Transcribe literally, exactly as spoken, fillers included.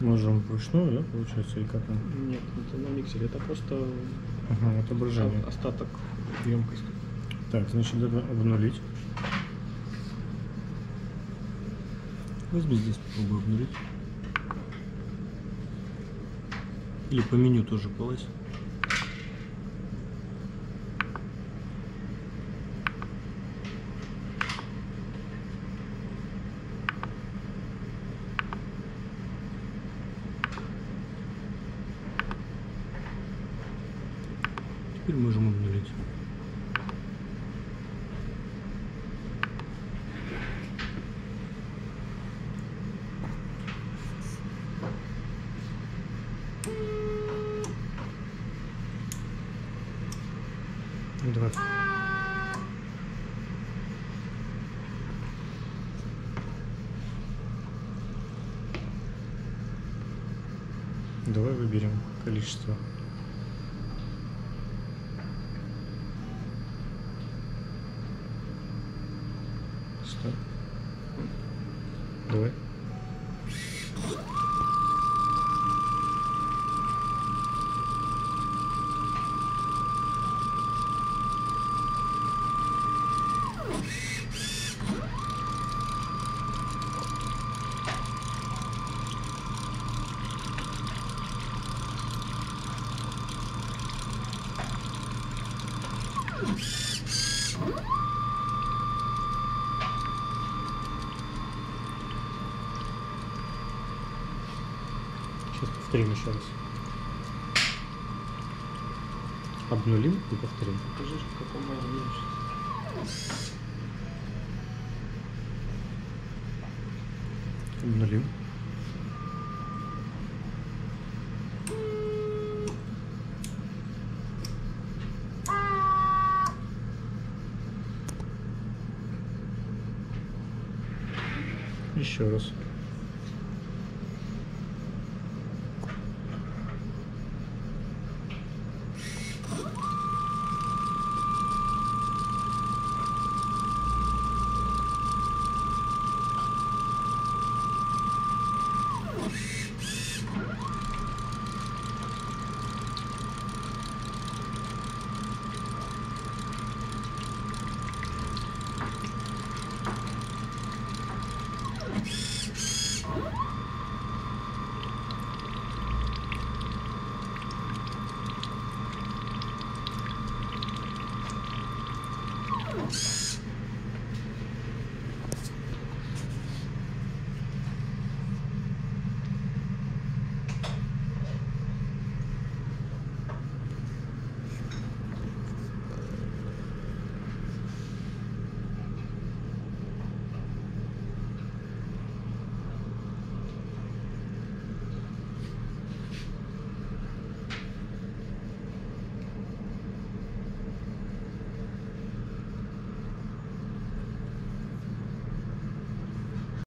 Ножом вручную, да, получается, или как? Нет, это на миксере, это просто ага, отображение. Остаток емкости. Так, значит, надо обнулить. Возьми здесь, попробую обнулить. Или по меню тоже полазь. Теперь можем обнулить. Давай. Давай выберем количество. Что? Давай. Сейчас повторим еще раз. Обнулим и повторим. Покажи, в каком моменте сейчас. Обнулим. Еще раз.